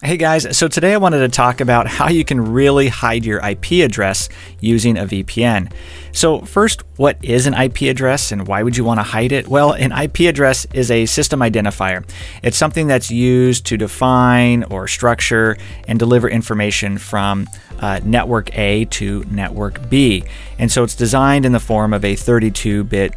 Hey guys, so today I wanted to talk about how you can really hide your IP address using a VPN. So first, what is an IP address and why would you want to hide it? Well, an IP address is a system identifier. It's something that's used to define or structure and deliver information from network A to network B. And so it's designed in the form of a 32-bit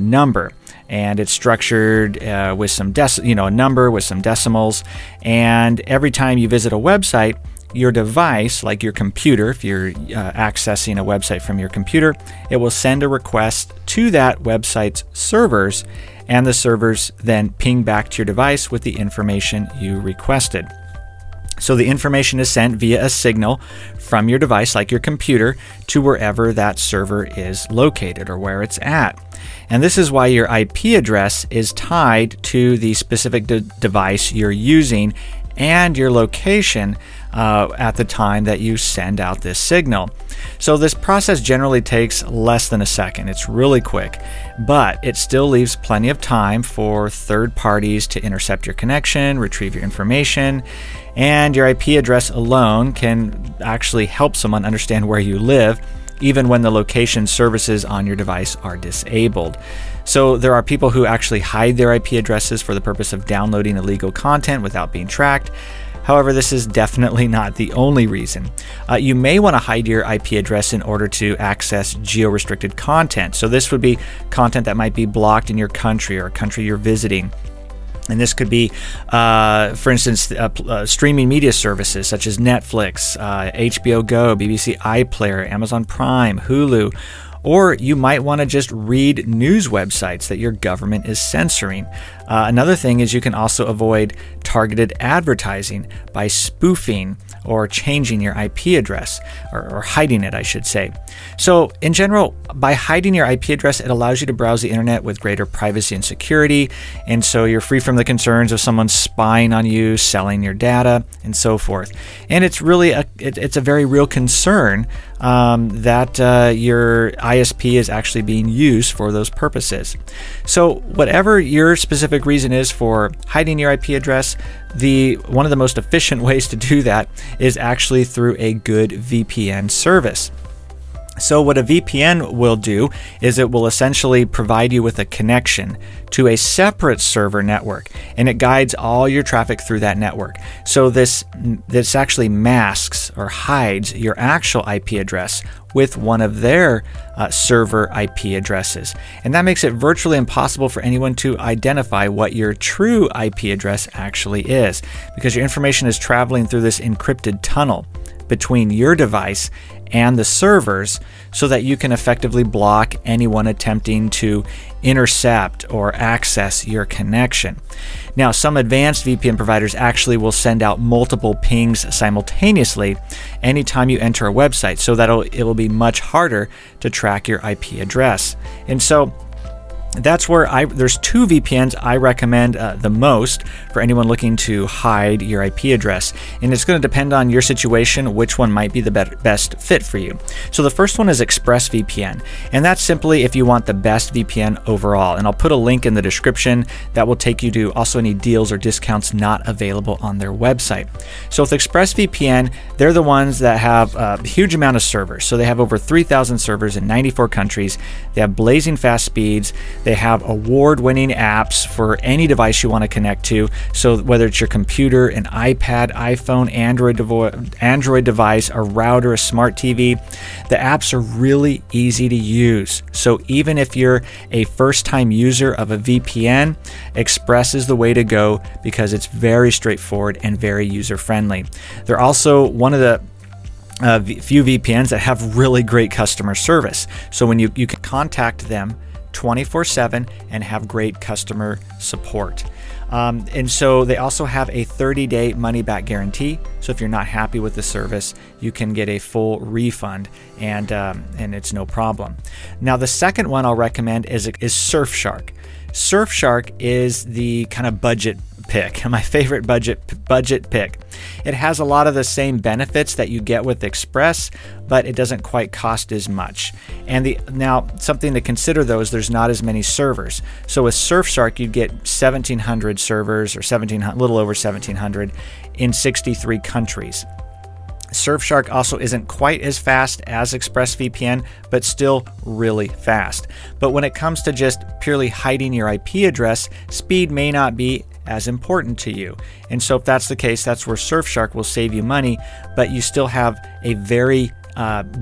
number. And it's structured with some a number with some decimals. And every time you visit a website, your device, like your computer, if you're accessing a website from your computer, it will send a request to that website's servers, and the servers then ping back to your device with the information you requested. So the information is sent via a signal from your device, like your computer, to wherever that server is located or where it's at. And this is why your IP address is tied to the specific device you're using and your location at the time that you send out this signal. So this process generally takes less than a second. It's really quick, but it still leaves plenty of time for third parties to intercept your connection, retrieve your information, and your IP address alone can actually help someone understand where you live, even when the location services on your device are disabled. So there are people who actually hide their IP addresses for the purpose of downloading illegal content without being tracked. However, this is definitely not the only reason. You may want to hide your IP address in order to access geo-restricted content. So this would be content that might be blocked in your country or a country you're visiting. And this could be, for instance, streaming media services such as Netflix, HBO Go, BBC iPlayer, Amazon Prime, Hulu, or you might want to just read news websites that your government is censoring. Another thing is you can also avoid targeted advertising by spoofing or changing your IP address, or hiding it, I should say. So in general, by hiding your IP address, it allows you to browse the internet with greater privacy and security. And so you're free from the concerns of someone spying on you, selling your data, and so forth. And it's really it's a very real concern that your ISP is actually being used for those purposes. So whatever your specific reason is for hiding your IP address, one of the most efficient ways to do that is actually through a good VPN service. So what a VPN will do is it will essentially provide you with a connection to a separate server network, and it guides all your traffic through that network. So this actually masks or hides your actual IP address with one of their server IP addresses. And that makes it virtually impossible for anyone to identify what your true IP address actually is, because your information is traveling through this encrypted tunnel between your device and the servers, so that you can effectively block anyone attempting to intercept or access your connection. Now, some advanced VPN providers actually will send out multiple pings simultaneously anytime you enter a website, so that it will be much harder to track your IP address. And so that's where there's two VPNs I recommend the most for anyone looking to hide your IP address. And it's going to depend on your situation which one might be the best fit for you. So the first one is ExpressVPN. And that's simply if you want the best VPN overall. And I'll put a link in the description that will take you to also any deals or discounts not available on their website. So with ExpressVPN, they're the ones that have a huge amount of servers. So they have over 3,000 servers in 94 countries. They have blazing fast speeds. They have award-winning apps for any device you want to connect to. So whether it's your computer, an iPad, iPhone, Android device, a router, a smart TV, the apps are really easy to use. So even if you're a first-time user of a VPN, Express is the way to go because it's very straightforward and very user-friendly. They're also one of the few VPNs that have really great customer service. So when you can contact them 24/7 and have great customer support. And so they also have a 30-day money-back guarantee. So if you're not happy with the service, you can get a full refund, and it's no problem. Now the second one I'll recommend is Surfshark. Surfshark is the kind of budget pick, my favorite budget pick. It has a lot of the same benefits that you get with Express, but it doesn't quite cost as much. And now something to consider though is there's not as many servers. So with Surfshark, you'd get 1,700 servers, or 1,700, little over 1,700, in 63 countries. Surfshark also isn't quite as fast as ExpressVPN, but still really fast. But when it comes to just purely hiding your IP address, speed may not be as important to you. And so if that's the case, that's where Surfshark will save you money, but you still have a very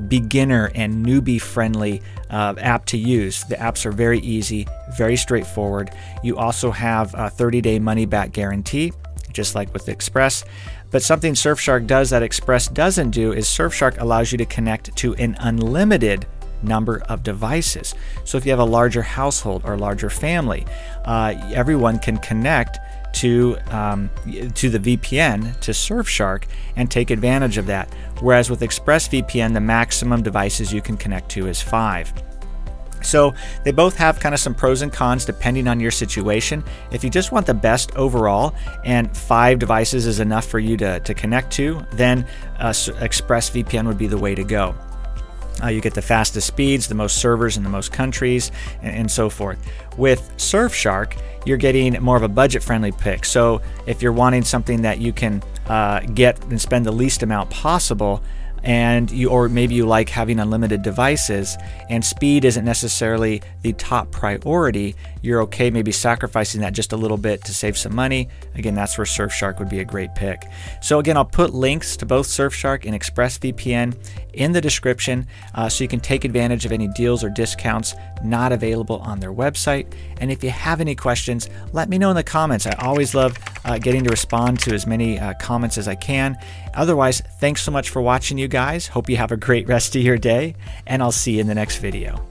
beginner and newbie friendly app to use. The apps are very easy, very straightforward. You also have a 30-day money-back guarantee, just like with Express. But something Surfshark does that Express doesn't do is Surfshark allows you to connect to an unlimited number of devices. So if you have a larger household or larger family, everyone can connect to the VPN, to Surfshark, and take advantage of that. Whereas with ExpressVPN, the maximum devices you can connect to is 5. So they both have kind of some pros and cons depending on your situation. If you just want the best overall and 5 devices is enough for you to connect to, then ExpressVPN would be the way to go. You get the fastest speeds, the most servers in the most countries, and so forth. With Surfshark, you're getting more of a budget-friendly pick. So if you're wanting something that you can get and spend the least amount possible, or maybe you like having unlimited devices and speed isn't necessarily the top priority, you're okay maybe sacrificing that just a little bit to save some money. Again, that's where Surfshark would be a great pick. So again, I'll put links to both Surfshark and ExpressVPN in the description so you can take advantage of any deals or discounts not available on their website. And if you have any questions, let me know in the comments. I always love getting to respond to as many comments as I can. Otherwise, thanks so much for watching, you guys. Hope you have a great rest of your day, and I'll see you in the next video.